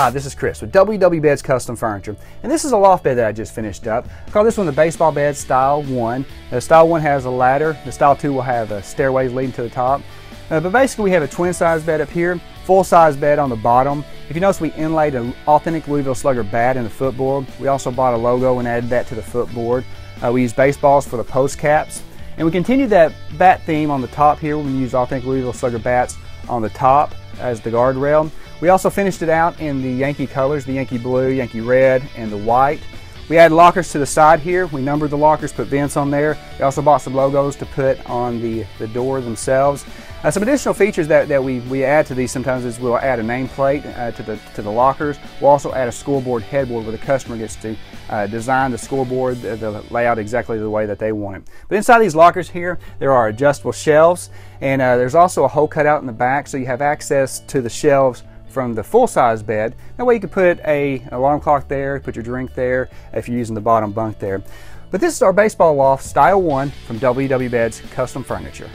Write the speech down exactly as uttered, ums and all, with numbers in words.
Hi, this is Chris with W W Beds Custom Furniture, and this is a loft bed that I just finished up. I call this one the baseball bed style one. The style one has a ladder, the style two will have a stairway leading to the top. Uh, but basically we have a twin size bed up here, full size bed on the bottom. If you notice, we inlaid an authentic Louisville Slugger bat in the footboard. We also bought a logo and added that to the footboard. Uh, we used baseballs for the post caps, and we continued that bat theme on the top here. We used authentic Louisville Slugger bats on the top as the guardrail. We also finished it out in the Yankee colors, the Yankee blue, Yankee red, and the white. We added lockers to the side here. We numbered the lockers, put vents on there. We also bought some logos to put on the, the door themselves. Uh, some additional features that, that we, we add to these sometimes is we'll add a nameplate uh, to, the, to the lockers. We'll also add a scoreboard headboard where the customer gets to uh, design the scoreboard, the, the layout exactly the way that they want it. But inside these lockers here, there are adjustable shelves, and uh, there's also a hole cut out in the back, so you have access to the shelves from the full-size bed. That way you can put a alarm clock there, put your drink there, if you're using the bottom bunk there. But this is our baseball loft style one from W W Beds Custom Furniture.